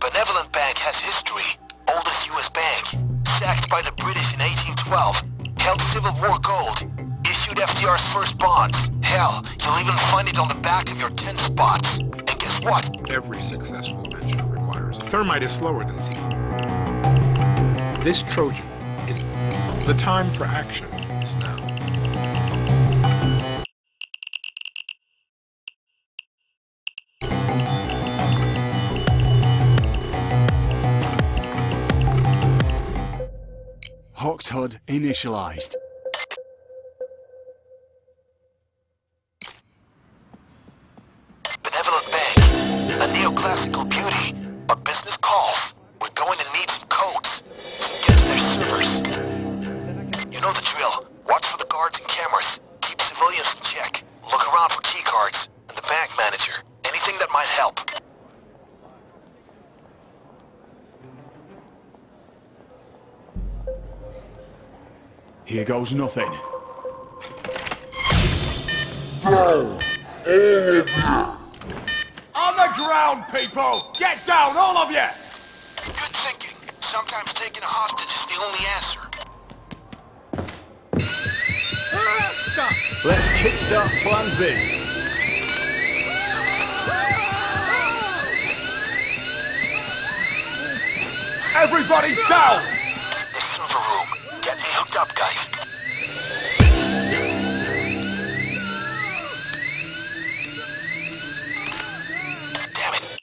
The Benevolent Bank has history. Oldest U.S. bank. Sacked by the British in 1812. Held Civil War gold. Issued FDR's first bonds. Hell, you'll even find it on the back of your 10 spots. And guess what? Every successful venture requires... Thermite is slower than seed. This Trojan is... The time for action is now. Hoxhud initialized. Benevolent Bank, a neoclassical beauty, but business calls. We're going to need some codes, so get to their servers. You know the drill. Watch for the guards and cameras. Keep civilians in check. Look around for key cards, and the bank manager. Anything that might help. Here goes nothing. Down! All of you! On the ground, people! Get down, all of you! Good thinking. Sometimes taking a hostage is the only answer. Stop! Let's kickstart Plan B. Everybody down! The server room. Get me hooked up, guys. Damn it.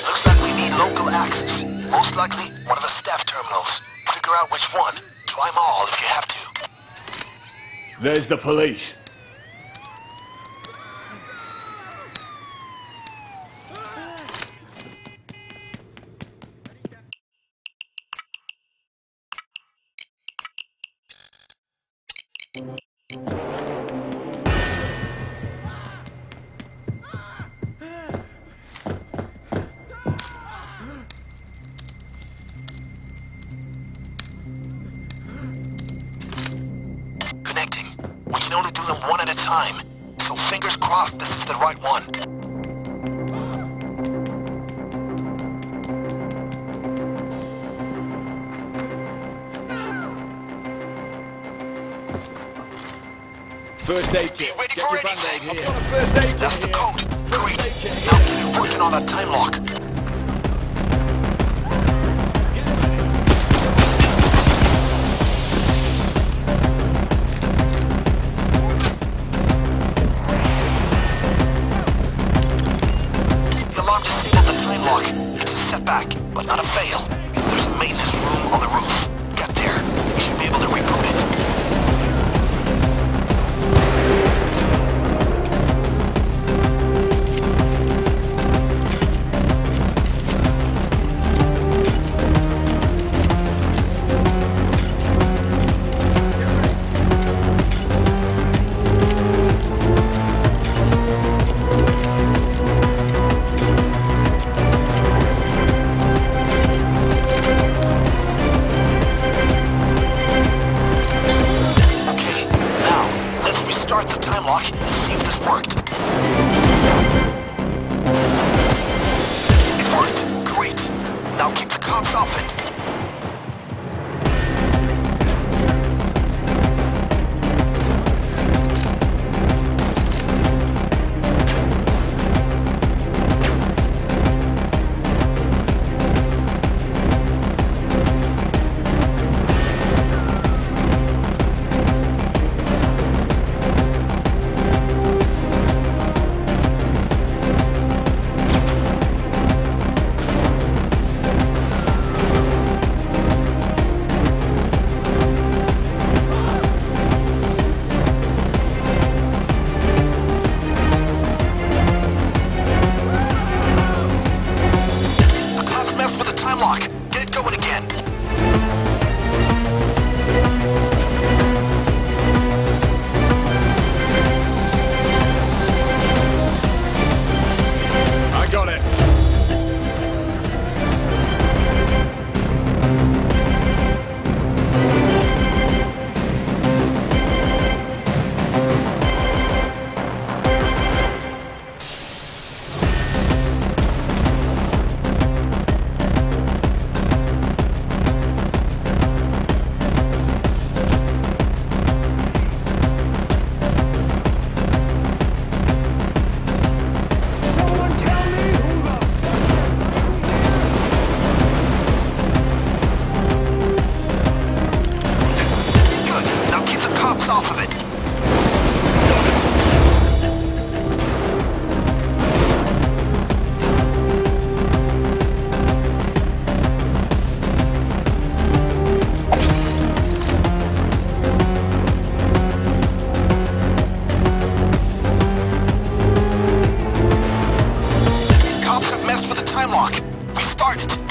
Looks like we need local access. Most likely, one of the staff terminals. Figure out which one. Try them all if you have to. There's the police. So fingers crossed this is the right one. First aid kit. Ready for anything. I've got a first aid kit. That's the code. Great. Now keep working on that time lock. Back, but not a fail. There's a maintenance room on the roof. Get there. We should be able to reboot guarded.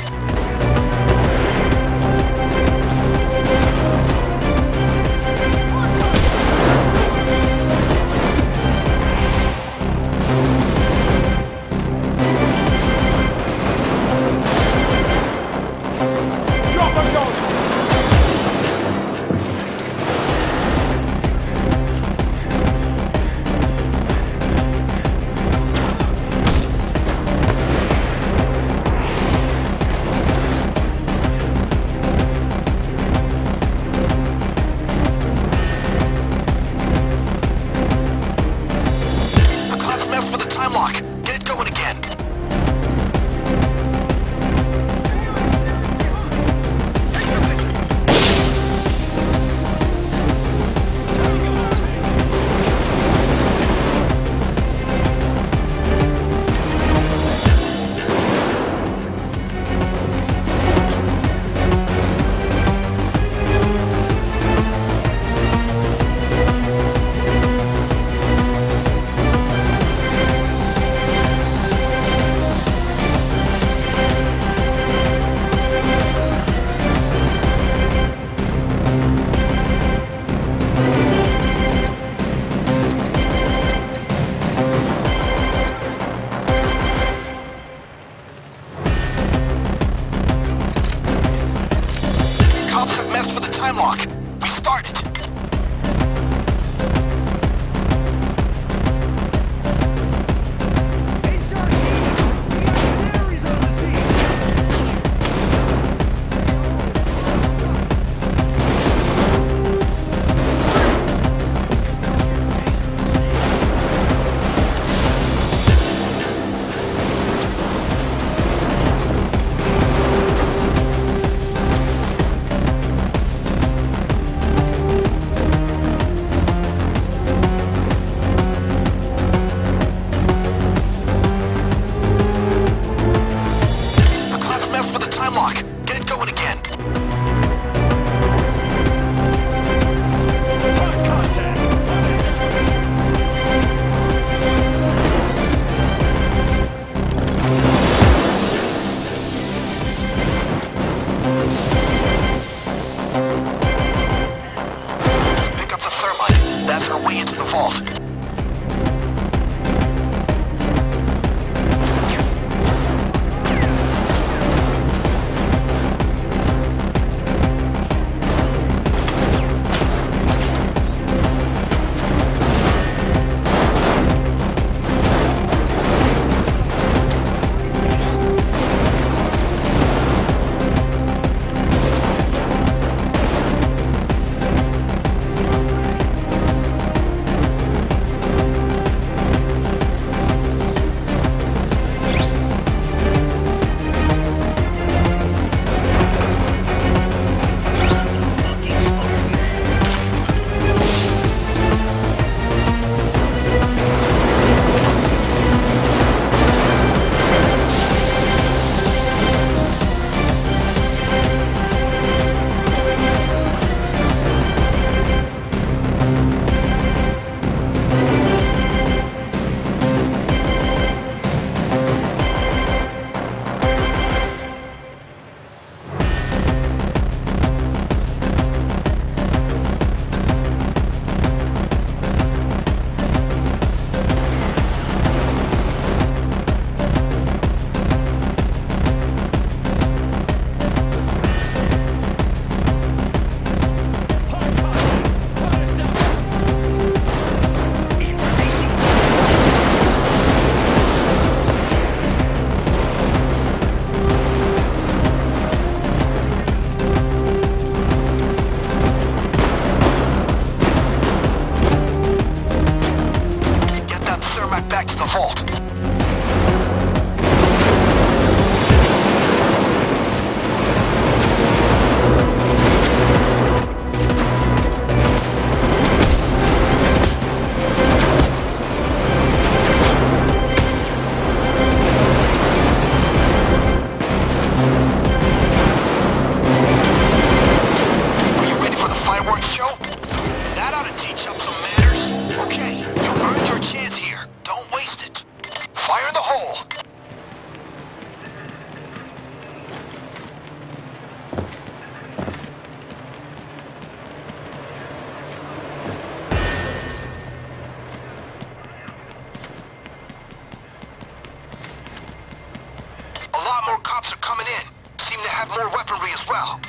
had more weaponry as well.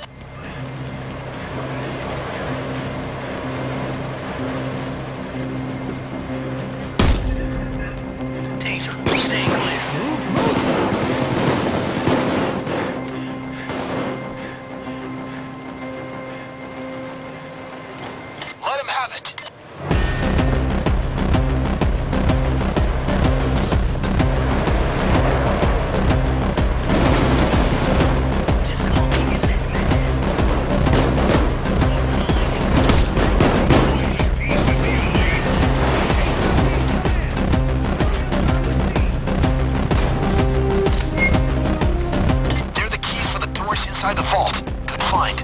Inside the vault. Good find.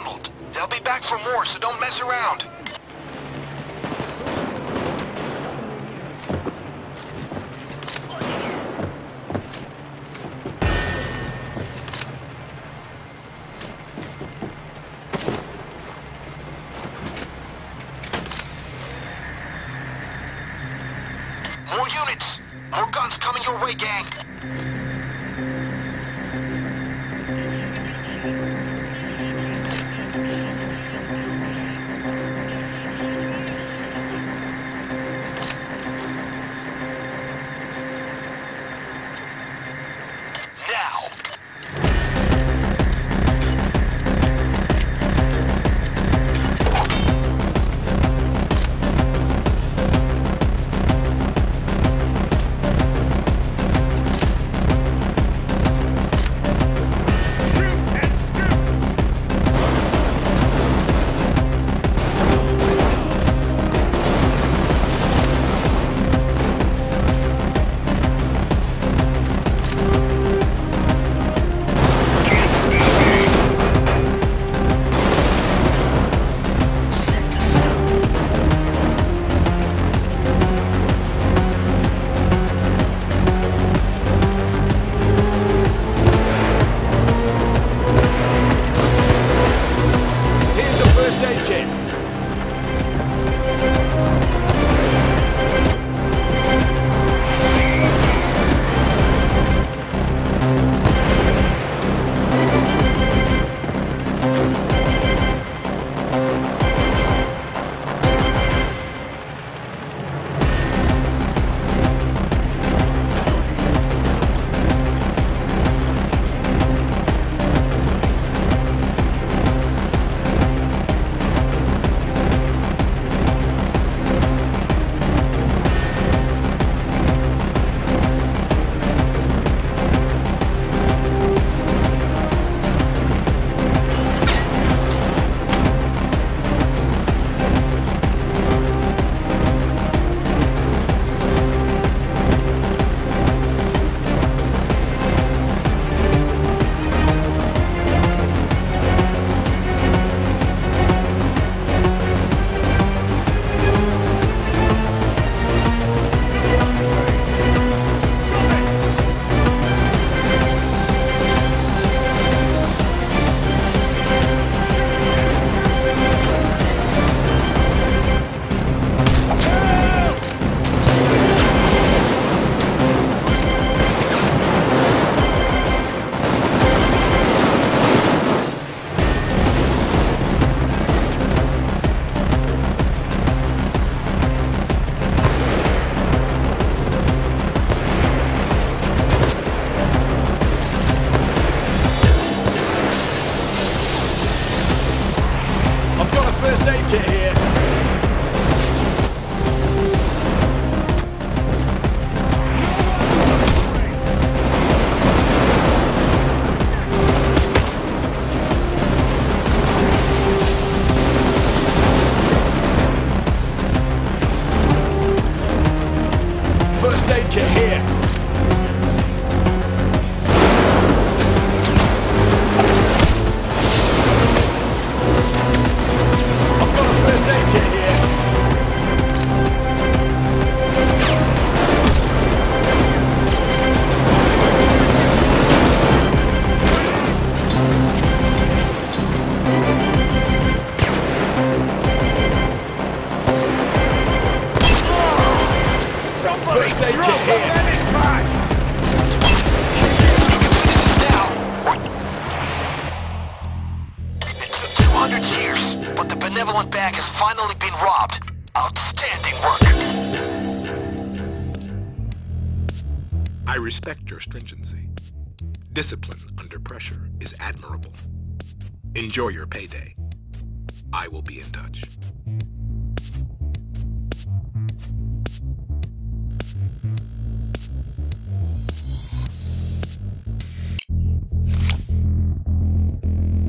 handled. They'll be back for more, so don't mess around. More units! More guns coming your way, gang! Benevolent Bank has finally been robbed. Outstanding work. I respect your stringency. Discipline under pressure is admirable. Enjoy your payday. I will be in touch.